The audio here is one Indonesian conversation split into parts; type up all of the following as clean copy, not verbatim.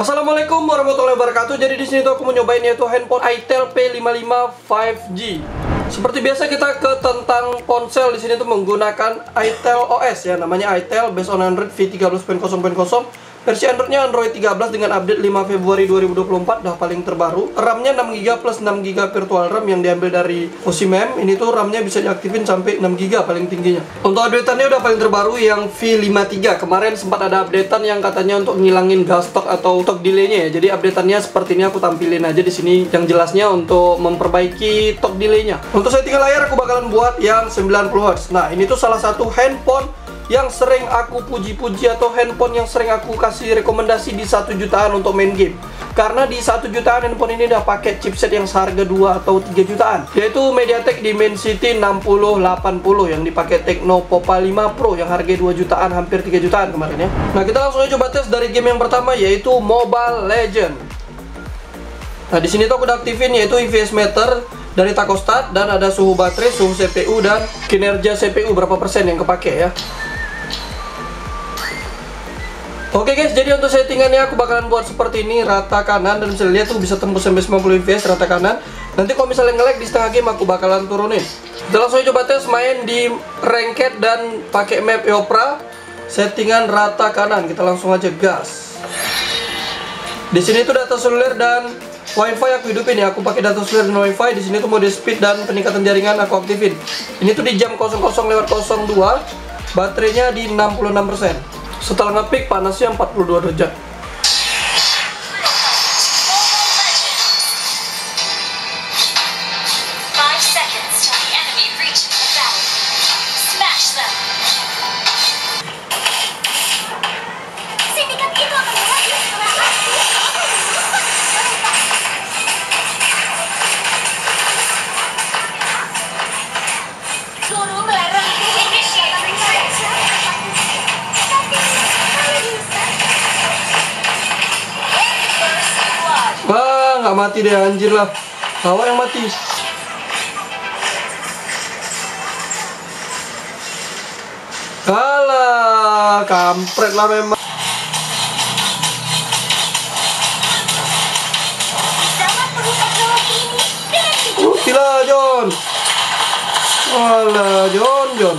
Assalamualaikum warahmatullahi wabarakatuh. Jadi di sini tuh aku mau nyobain yaitu handphone Itel P55 5G. Seperti biasa kita ke tentang ponsel, di sini tuh menggunakan Itel OS ya, namanya Itel based on Android V13.0.0. Versi Android-nya Android 13 dengan update 5 Februari 2024, dah paling terbaru. RAM-nya 6GB plus 6GB virtual RAM yang diambil dari OSIMEM. Ini tuh RAM-nya bisa diaktifin sampai 6GB paling tingginya. Untuk update-annya udah paling terbaru yang V53. Kemarin sempat ada updatean yang katanya untuk ngilangin gas stock atau stock delay-nya ya. Jadi updateannya seperti ini, aku tampilin aja di sini yang jelasnya untuk memperbaiki stock delay-nya. Untuk settingan layar aku bakalan buat yang 90Hz. Nah, ini tuh salah satu handphone yang sering aku puji-puji atau handphone yang sering aku kasih rekomendasi di 1 jutaan untuk main game. Karena di 1 jutaan handphone ini udah pakai chipset yang seharga 2 atau 3 jutaan, yaitu MediaTek Dimensity 6080 yang dipakai Tecno Pova 5 Pro yang harga 2 jutaan hampir 3 jutaan kemarin ya. Nah, kita langsung aja coba tes dari game yang pertama yaitu Mobile Legends. Nah, di sini tuh aku udah aktifin yaitu EVS meter dari Tacostat dan ada suhu baterai, suhu CPU dan kinerja CPU berapa persen yang kepake ya. Oke guys, jadi untuk settingannya aku bakalan buat seperti ini, rata kanan, dan bisa lihat tuh bisa tembus sampai 90 fps rata kanan. Nanti kalau misalnya nge-lag di setengah game aku bakalan turunin. Kita langsung coba tes main di ranked dan pakai map Eopra. Settingan rata kanan, kita langsung aja gas. Di sini tuh data seluler dan wifi aku hidupin ya, aku pakai data seluler dan wifi. Di sini tuh mode speed dan peningkatan jaringan aku aktifin. Ini tuh di jam 00:02, baterainya di 66%. Setelah nge-pick panasnya 42 derajat. Mati deh, anjir lah, awak yang mati. Alah, kampret lah memang. Gila John, alah John.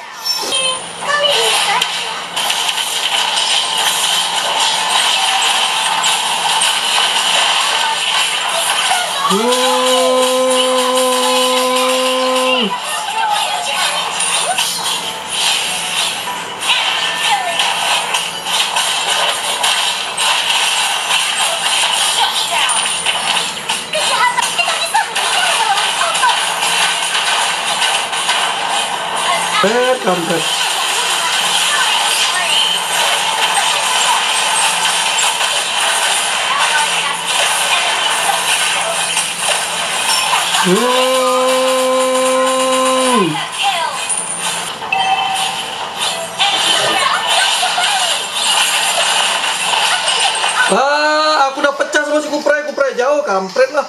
Aku udah pecah sama si kupre jauh, kampret lah.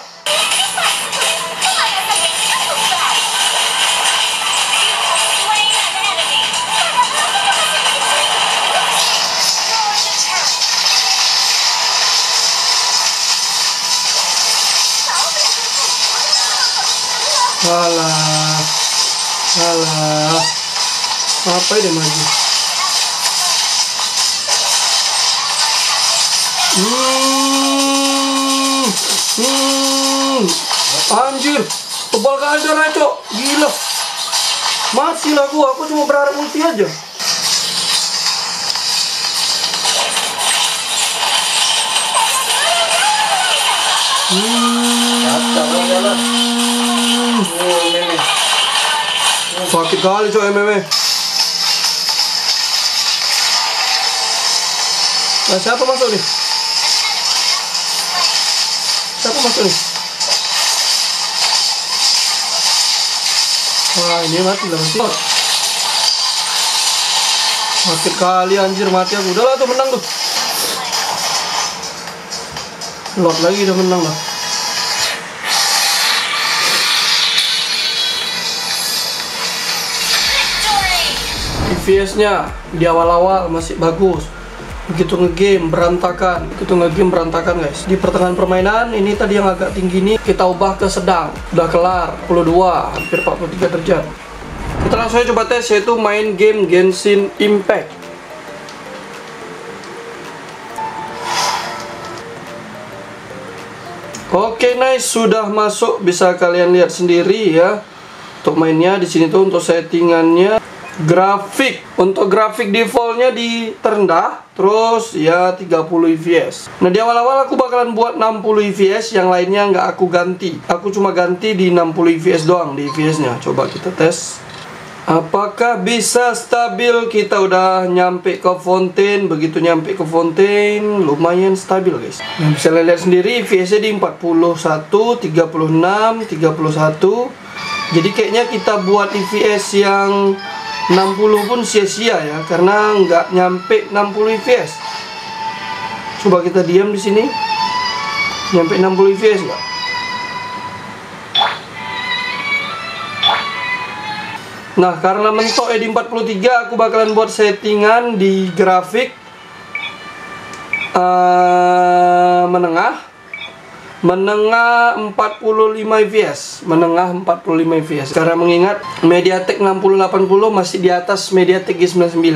Alah, apa ini maju? Anjir, tebal kali dia racok, gila. Masih lah gua, aku cuma berharap ulti aja. Sakit kali coy meme. Nah, siapa masuk nih? Siapa masuk nih? Wah, ini mati lah, mati. Mati kali anjir, mati aku. Udah lah tuh, menang tuh. Lot lagi udah menang lah. FPS-nya di awal-awal masih bagus. Begitu ngegame berantakan, guys. Di pertengahan permainan ini tadi yang agak tinggi ini kita ubah ke sedang. Udah kelar 42, hampir 43 derajat. Kita langsung aja coba tes, yaitu main game Genshin Impact. Oke, nice, sudah masuk, bisa kalian lihat sendiri ya. Untuk mainnya di sini tuh untuk settingannya. Grafik, untuk grafik defaultnya di terendah, terus ya 30 fps. Nah di awal-awal aku bakalan buat 60 fps, yang lainnya nggak aku ganti. Aku cuma ganti di 60 fps doang, di fps-nya. Coba kita tes apakah bisa stabil. Kita udah nyampe ke fountain. Begitu nyampe ke fountain lumayan stabil guys. Nah bisa lihat sendiri fps-nya di 41, 36, 31. Jadi kayaknya kita buat fps yang 60 pun sia-sia ya, karena nggak nyampe 60 fps. Coba kita diam di sini. Nyampe 60 fps nggak? Nah karena mentok di 43, aku bakalan buat settingan di grafik menengah 45 fps, menengah 45 fps. Karena mengingat MediaTek 6080 masih di atas MediaTek G99.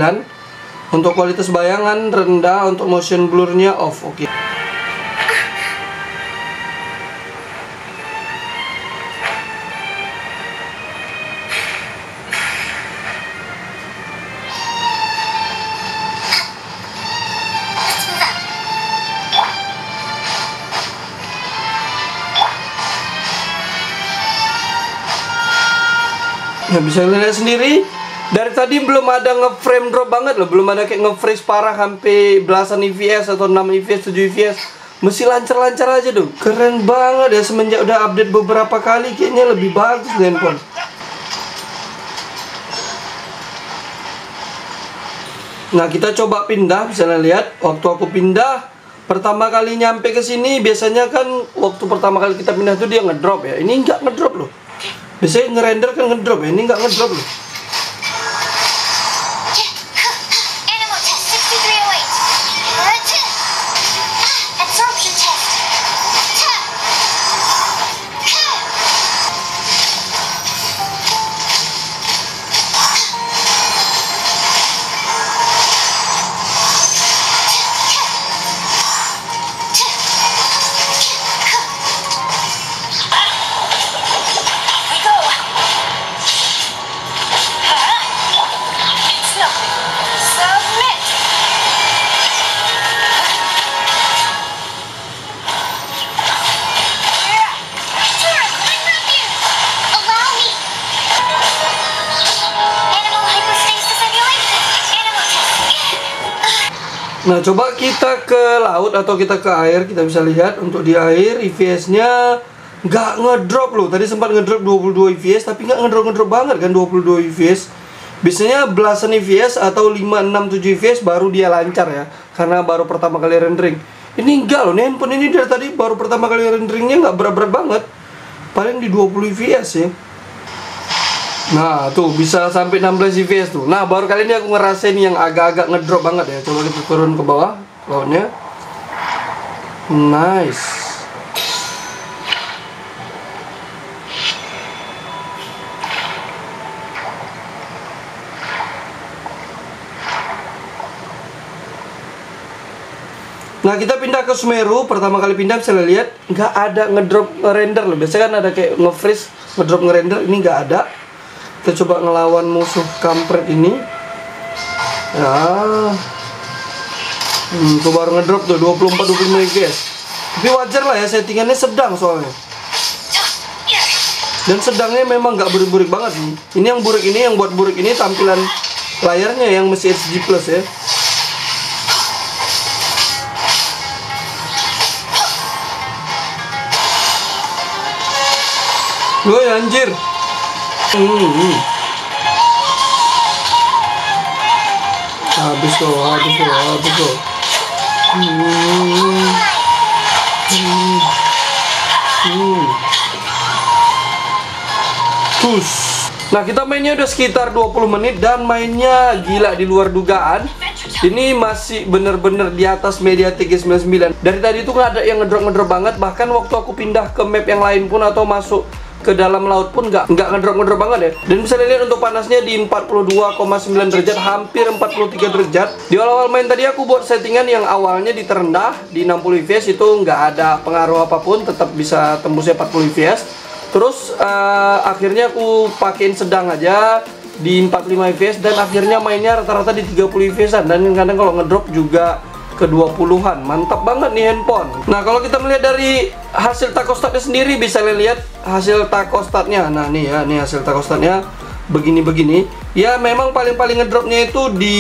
Untuk kualitas bayangan rendah, untuk motion blurnya off. Oke. Nah, bisa lihat sendiri, dari tadi belum ada nge-frame drop banget loh. Belum ada kayak nge-freeze parah sampai belasan fps atau 6 fps, 7 fps. Mesti lancar-lancar aja dong. Keren banget ya, semenjak udah update beberapa kali kayaknya lebih bagus handphone. Nah kita coba pindah, bisa lihat. Waktu aku pindah pertama kali nyampe ke sini, biasanya kan waktu pertama kali kita pindah tuh dia ngedrop ya. Ini nggak ngedrop loh. Biasanya ngerender kan ngedrop ya, ini nggak ngedrop loh. Nah coba kita ke laut atau kita ke air. Kita bisa lihat untuk di air fps-nya nggak ngedrop loh. Tadi sempat ngedrop 22 fps, tapi nggak ngedrop banget kan. 22 fps, biasanya belasan fps atau 5, 6, 7 fps baru dia lancar ya, karena baru pertama kali rendering. Ini enggak loh, handphone ini dari tadi baru pertama kali renderingnya nggak berat-berat banget, paling di 20 fps ya. Nah tuh bisa sampai 16 fps tuh. Nah baru kali ini aku ngerasain yang agak-agak ngedrop banget ya. Coba kita turun ke bawah lautnya. Nice. Nah kita pindah ke Sumeru. Pertama kali pindah bisa lihat nggak ada ngedrop ngerender loh. Biasanya kan ada kayak nge-freeze, ngedrop ngerender, ini nggak ada. Kita coba ngelawan musuh kampret ini ya. Tuh baru ngedrop tuh 24-25 fps. Tapi wajar lah ya, settingannya sedang soalnya. Dan sedangnya memang gak burik-burik banget nih. Ini yang burik ini, yang buat burik ini tampilan layarnya yang masih HD plus ya. Woi anjir. Habis tuh. Nah, kita mainnya udah sekitar 20 menit dan mainnya gila di luar dugaan. Ini masih bener-bener di atas MediaTek G99. Dari tadi tuh nggak ada yang ngedrop-ngedrop banget. Bahkan waktu aku pindah ke map yang lain pun atau masuk ke dalam laut pun nggak ngedrop-ngedrop banget ya. Dan bisa dilihat untuk panasnya di 42,9 derajat, hampir 43 derajat. Di awal-awal main tadi aku buat settingan yang awalnya di terendah di 60 fps itu nggak ada pengaruh apapun, tetap bisa tembusnya 40 fps. Terus akhirnya aku pakein sedang aja di 45 fps dan akhirnya mainnya rata-rata di 30 fps dan kadang kalau ngedrop juga ke 20-an. Mantap banget nih handphone. Nah, kalau kita melihat dari hasil Tacostatnya sendiri, bisa lihat hasil Tacostatnya. Nah, nih ya, nih hasil Tacostatnya begini-begini. Ya, memang paling-paling ngedropnya itu di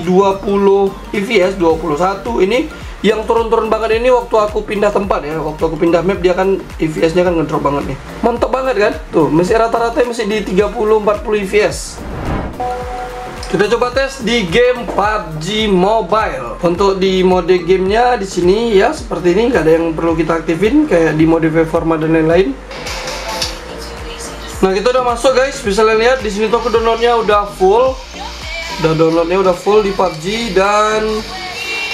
20 fps, 21. Ini yang turun-turun banget ini waktu aku pindah tempat ya. Waktu aku pindah map dia kan fps-nya kan ngedrop banget nih. Mantap banget kan? Tuh, masih rata-rata masih di 30-40 fps. Kita coba tes di game PUBG Mobile. Untuk di mode gamenya di sini ya seperti ini, nggak ada yang perlu kita aktifin kayak di mode performa dan lain-lain. Nah, kita udah masuk guys, bisa lihat di sini tuh aku downloadnya udah full. Di PUBG dan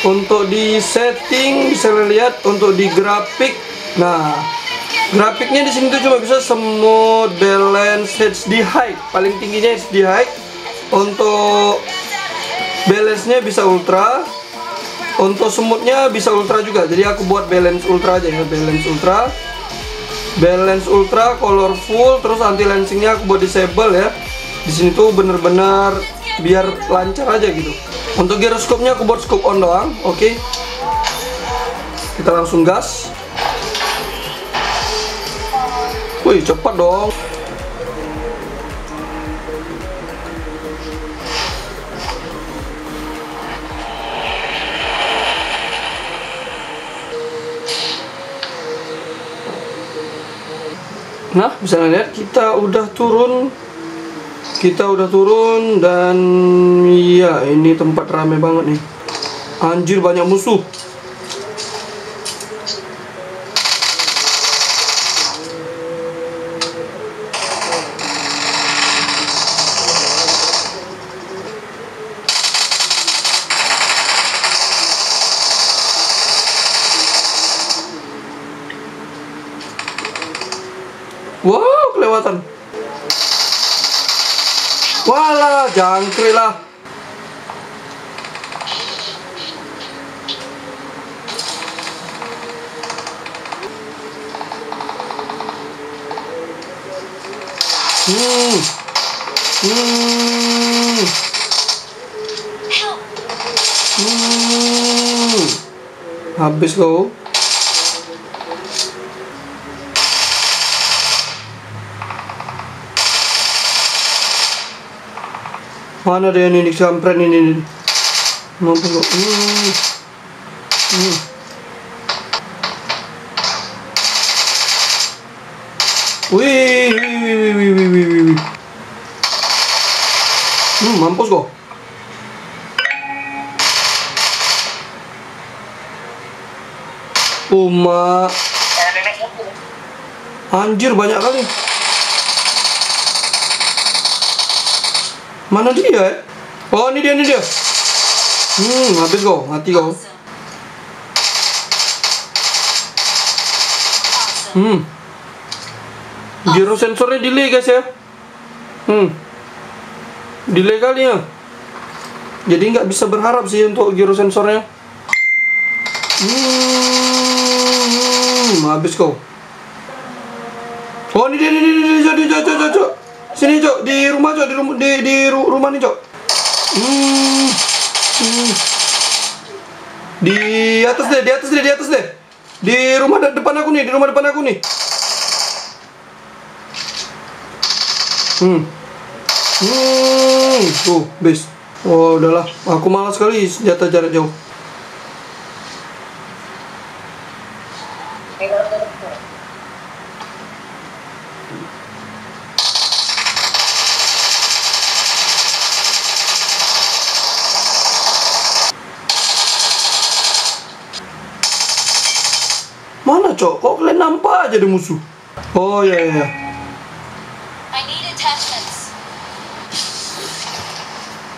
untuk di setting bisa lihat untuk di grafik. Nah, grafiknya di sini tuh cuma bisa semua balance HD high. Paling tingginya HD high. Untuk balance-nya bisa ultra. Untuk smooth-nya bisa ultra juga. Jadi aku buat balance ultra aja ya, balance ultra, colorful, terus anti lensing-nya aku buat disable ya. Di sini tuh bener-bener biar lancar aja gitu. Untuk gyroscope-nya aku buat scope on doang. Oke. Kita langsung gas. Wih, cepat dong. Nah, bisa lihat kita udah turun dan iya ini tempat rame banget nih. Anjir, banyak musuh. Wow, kelewatan. Walah, jangkrik lah. Habis loh. Mana dia ini dicampren ini. Mampu lo. Wih. Mampus kok. Uma. Anjir, banyak kali. Mana dia ya? Oh, ini dia. Habis kau, mati kau. Gyro sensornya delay guys ya. Delay kali ya. Jadi nggak bisa berharap sih untuk gyro sensornya. Habis kau. Oh, ini dia. Sini cok, di rumah nih cok. Di atas deh. Di rumah depan aku nih. Tuh, base. Oh, udahlah. Aku malas sekali senjata jarak jauh. Mana cok? Kok kalian nampak aja di musuh? Oh ya ya.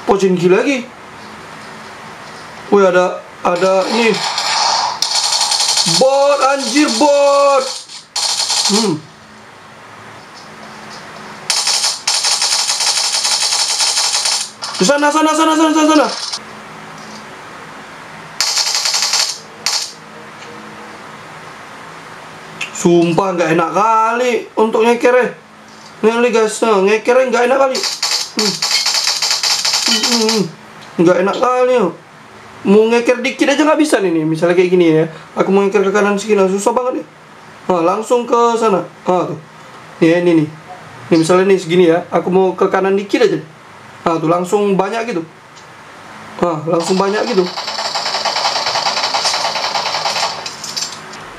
Oh jengki lagi. Wih ada ini. Bot anjir bot. Di sana. Sumpah nggak enak kali untuk ngekernya. Nih guys, ngekernya nggak enak kali. Nggak enak kali. Mau ngeker dikit aja nggak bisa nih. Misalnya kayak gini ya. Aku mau ngeker ke kanan segini susah banget nih. Nah, langsung ke sana. Ah tuh. Nih ini nih. Nih misalnya nih segini ya. Aku mau ke kanan dikit aja. Nah tuh langsung banyak gitu. Nah langsung banyak gitu.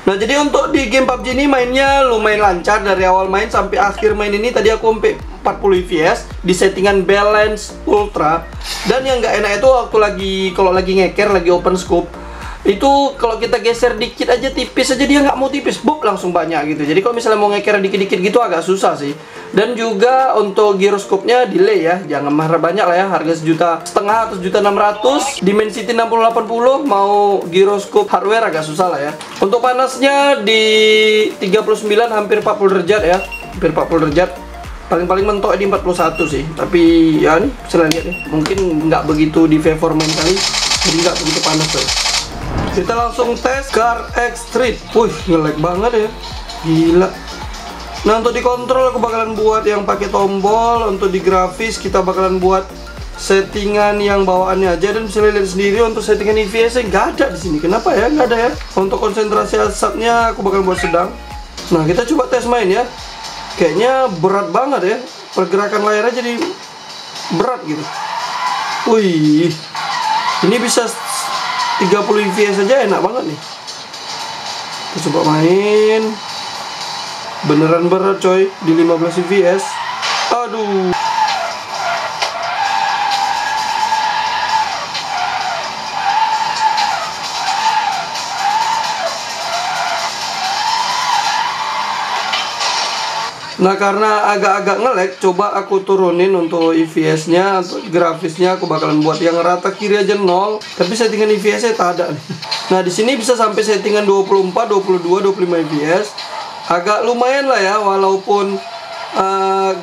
Nah jadi untuk di game PUBG ini mainnya lumayan lancar. Dari awal main sampai akhir main ini tadi aku sampai 40 fps di settingan balance ultra. Dan yang nggak enak itu waktu lagi, kalau lagi ngeker, lagi open scope, itu kalau kita geser dikit aja, tipis aja, dia nggak mau tipis, buk langsung banyak gitu. Jadi kalau misalnya mau ngeker dikit-dikit gitu agak susah sih. Dan juga untuk giroskopnya delay ya, jangan marah banyak lah ya, harga 1,5 juta atau 1,6 juta. Dimensity 6080 mau giroskop hardware agak susah lah ya. Untuk panasnya di 39 hampir 40 derajat ya, hampir 40 derajat. Paling-paling mentok di 41 sih, tapi ya nih, misalnya lihat nih, mungkin nggak begitu di favor main kali, jadi nggak begitu panas tuh. Kita langsung tes Car X Street. Wih, ngelag banget ya. Gila. Nah, untuk di kontrol aku bakalan buat yang pakai tombol. Untuk di grafis kita bakalan buat settingan yang bawaannya aja. Dan bisa lihat sendiri untuk settingan IVS-nya nggak ada di sini. Kenapa ya? Nggak ada ya. Untuk konsentrasi asapnya aku bakalan buat sedang. Nah, kita coba tes main ya. Kayaknya berat banget ya. Pergerakan layarnya jadi berat gitu. Wih. Ini bisa 30 fps aja enak banget nih. Kita coba main. Beneran berat coy di 15 fps. Aduh. Nah karena agak-agak ngelag, coba aku turunin untuk IVS-nya, untuk grafisnya aku bakalan buat yang rata kiri aja 0. Tapi settingan IVS-nya tak ada nih. Nah di sini bisa sampai settingan 24, 22, 25 IVS. Agak lumayan lah ya, walaupun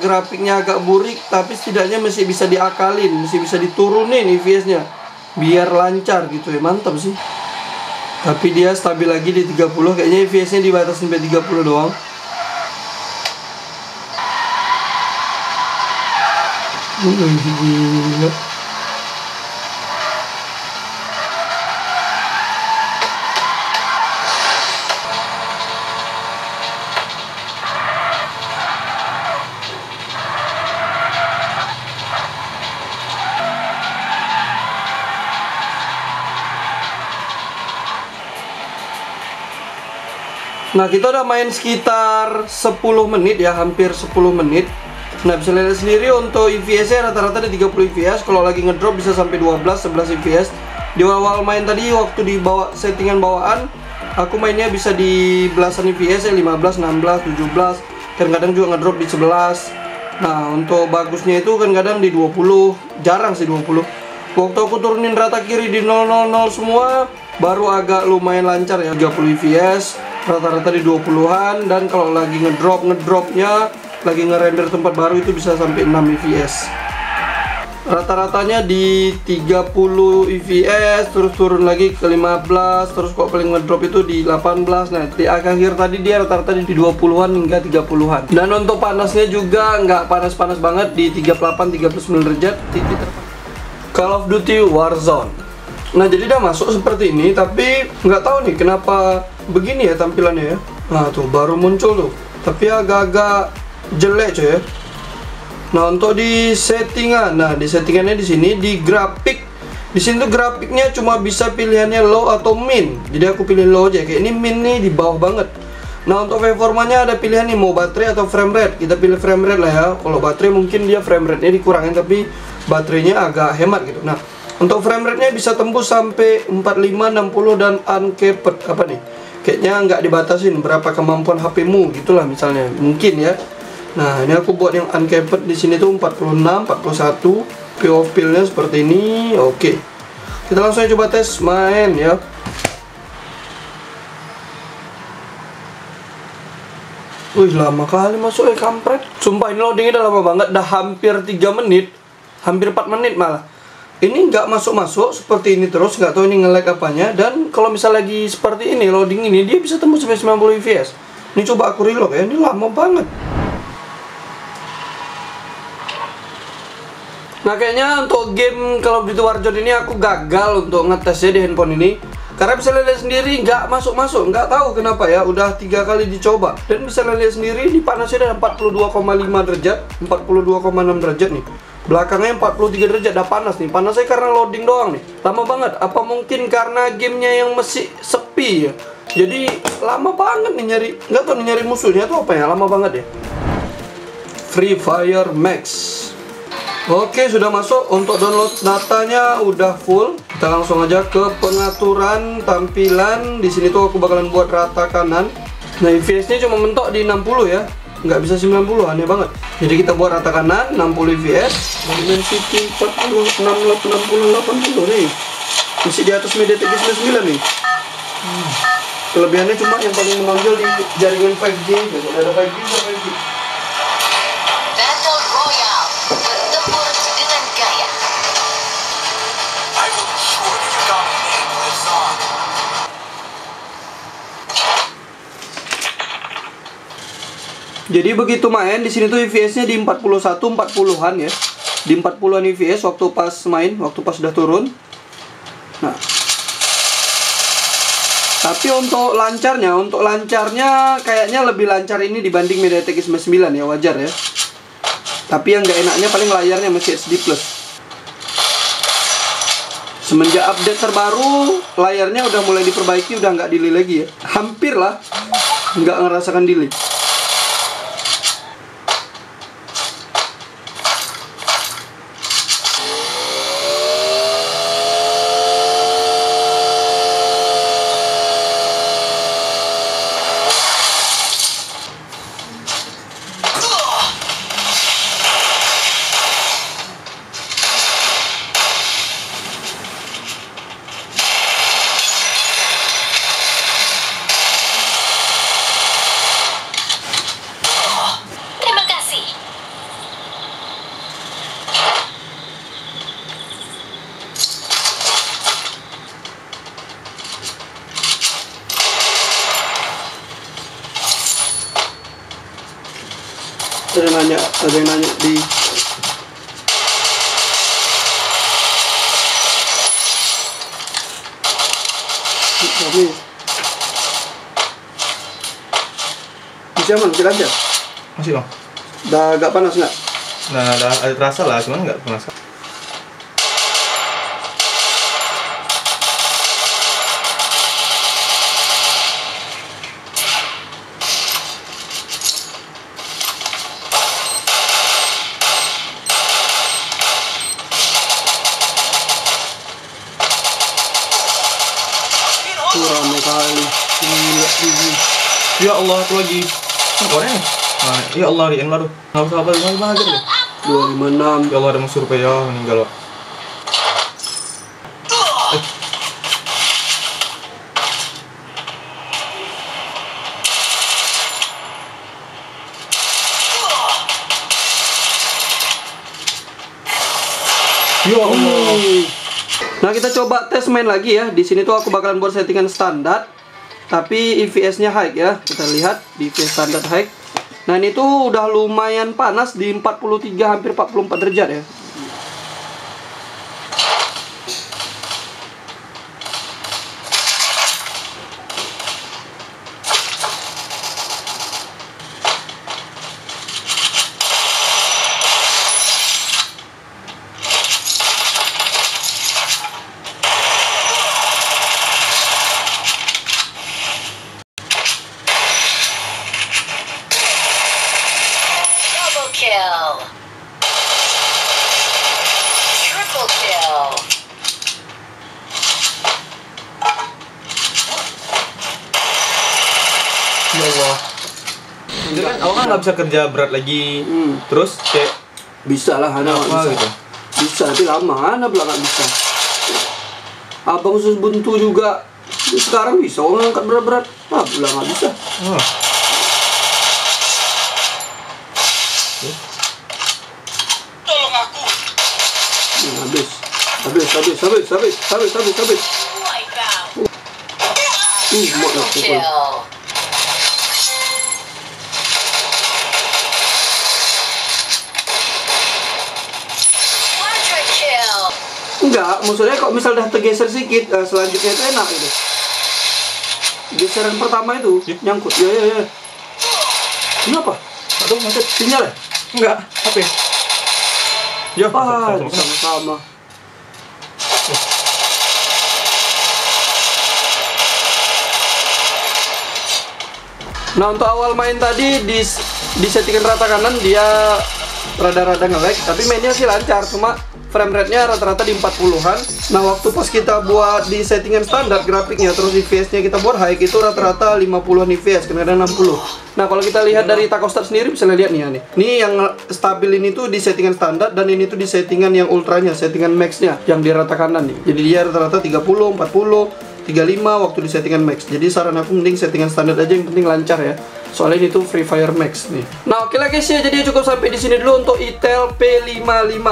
grafiknya agak burik, tapi setidaknya masih bisa diakalin, masih bisa diturunin IVS-nya biar lancar gitu ya, mantap sih. Tapi dia stabil lagi di 30, kayaknya IVS-nya dibatasi sampai 30 doang. Gila. Nah kita udah main sekitar 10 menit ya, hampir 10 menit. Nah bisa lihat sendiri untuk IVS-nya rata-rata di 30 IVS. Kalau lagi ngedrop bisa sampai 12, 11 IVS. Di awal-awal main tadi waktu di bawah settingan bawaan, aku mainnya bisa di belasan IVS ya, 15, 16, 17. Kadang-kadang juga ngedrop di 11. Nah untuk bagusnya itu kadang-kadang di 20. Jarang sih 20. Waktu aku turunin rata kiri di 000 semua, baru agak lumayan lancar ya. 30 IVS rata-rata di 20-an. Dan kalau lagi ngedropnya lagi ngerender tempat baru itu bisa sampai 6 IVS. Rata-ratanya di 30 IVS, terus turun lagi ke 15, terus kok paling ngedrop itu di 18. Nah, di akhir tadi dia rata-rata di 20-an hingga 30-an. Dan untuk panasnya juga nggak panas-panas banget di 38, 39 derajat. Call of Duty Warzone. Nah, jadi udah masuk seperti ini, tapi nggak tahu nih kenapa begini ya tampilannya ya. Nah, tuh baru muncul tuh. Tapi agak-agak jelek coy ya. Nah untuk di settingan, nah di settingannya di sini di grafik, di sini tuh grafiknya cuma bisa pilihannya low atau min. Jadi aku pilih low aja. Kayak ini min nih di bawah banget. Nah untuk performanya ada pilihan nih mau baterai atau frame rate. Kita pilih frame rate lah ya. Kalau baterai mungkin dia frame rate-nya dikurangin tapi baterainya agak hemat gitu. Nah untuk frame rate-nya bisa tembus sampai 45, 60 dan uncapped. Apa nih? kayaknya nggak dibatasin berapa kemampuan HP-mu gitulah misalnya, mungkin ya. Nah, ini aku buat yang uncapped di sini tuh 46, 41, PO file-nya seperti ini. Oke. Kita langsung coba tes main ya. Wih, lama kali masuk kampret. Sumpah ini loadingnya udah lama banget, dah hampir 3 menit. Hampir 4 menit malah. Ini nggak masuk-masuk seperti ini terus, nggak tahu ini nge-lag apanya. Dan kalau misal lagi seperti ini loading ini, dia bisa tembus sampai 90 fps. Ini coba aku reload ya, ini lama banget. Nah, kayaknya untuk game Call of Duty Warzone ini aku gagal untuk ngetesnya di handphone ini. Karena bisa lihat sendiri nggak masuk-masuk, nggak tahu kenapa ya, udah 3 kali dicoba. Dan bisa lihat sendiri ini panasnya udah 42,5 derajat, 42,6 derajat nih. Belakangnya 43 derajat, udah panas nih. Panasnya karena loading doang nih, lama banget. Apa mungkin karena gamenya yang masih sepi ya, jadi lama banget nih nyari. Nggak tahu nyari musuhnya tuh apa ya, lama banget ya. Free Fire Max. Oke, sudah masuk. Untuk download datanya udah full. Kita langsung aja ke pengaturan tampilan. Di sini tuh aku bakalan buat rata kanan. Nah, FPS nya cuma mentok di 60 ya, nggak bisa 90, aneh banget. Jadi kita buat rata kanan 60 fps. Dimensity 40, 60, 80 nih. Masih di atas MediaTek G99 nih. Kelebihannya cuma yang paling menonjol di jaringan 5G. Besok ada 5G, ada 5G. Battle Royale, bertempur dengan gaya. Jadi begitu main di sini tuh FPS-nya di 41-40-an ya. Di 40-an FPS waktu pas main, waktu pas sudah turun. Nah. Tapi untuk lancarnya kayaknya lebih lancar ini dibanding MediaTek G99 ya, wajar ya. Tapi yang nggak enaknya paling layarnya masih HD+. Semenjak update terbaru, layarnya udah mulai diperbaiki, udah nggak delay lagi ya. Hampir lah nggak ngerasakan delay. Ada yang nanya di kami masih aman, masih lancar? Masih dong. Udah agak panas nggak? Nah, ada terasa lah, cuman nggak panas. Ya Allah, aku lagi korea nih. Ya Allah, di Enmar tuh nggak usah apa lagi aja deh. 256. Ya Allah, ada musuh rupanya meninggal loh. Ya Allah. Nah, kita coba tes main lagi ya. Di sini tuh aku bakalan buat settingan standar, tapi IPS-nya high ya. Kita lihat di IPS standar high. Nah, ini tuh udah lumayan panas di 43 hampir 44 derajat ya. Ya Allah. Itu kan awal nggak bisa kerja berat lagi. Terus kayak bisa lah, anak bisa. Gitu. Bisa, tapi lama anak belakang bisa. Abang khusus buntu juga sekarang bisa orang angkat berat-berat, nah belakang bisa. Tolong aku. Habis. Mau nafsu. Enggak, maksudnya kalau misal dah tergeser sedikit, selanjutnya itu enak gitu. Geseran pertama itu nyangkut. Ya. Kenapa? Aduh, macet sinyal ya? Enggak, HP. Ya, sama-sama. Nah, untuk awal main tadi disettingan rata kanan dia rada-rada nge-lag, tapi mainnya sih lancar, cuma frame rate-nya rata-rata di 40-an. Nah, waktu pas kita buat di settingan standar grafiknya, terus IPS-nya kita buat high, itu rata-rata 50-an IPS, kadang-kadang 60. Nah, kalau kita lihat dari Tacostat sendiri, bisa lihat nih ya nih. Ini yang stabil ini tuh di settingan standar, dan ini tuh di settingan yang ultranya, settingan max-nya, yang di rata kanan nih. Jadi dia rata-rata 30, 40, 35 waktu di settingan max. Jadi saran aku mending settingan standar aja, yang penting lancar ya. Soalnya itu Free Fire Max nih. Nah, oke lah guys ya, jadi cukup sampai di sini dulu untuk Itel P55.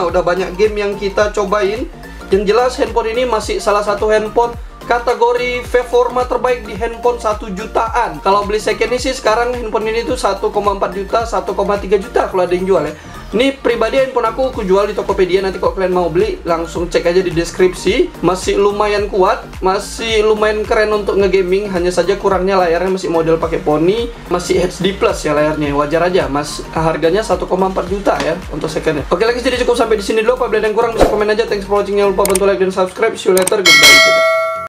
Udah banyak game yang kita cobain. Yang jelas handphone ini masih salah satu handphone kategori performa terbaik di handphone 1 jutaan. Kalau beli second ini sih sekarang handphone ini tuh 1,4 juta, 1,3 juta kalau ada yang jual ya. Ini pribadi handphone aku jual di Tokopedia. Nanti kalau kalian mau beli langsung cek aja di deskripsi. Masih lumayan kuat, masih lumayan keren untuk ngegaming. Hanya saja kurangnya layarnya masih model pakai poni, masih HD plus ya layarnya. Wajar aja, mas harganya 1,4 juta ya untuk secondnya. Oke lagi, jadi cukup sampai di sini dulu. Apabila ada yang kurang bisa komen aja. Thanks for watching, jangan lupa bantu like dan subscribe. See you later, goodbye.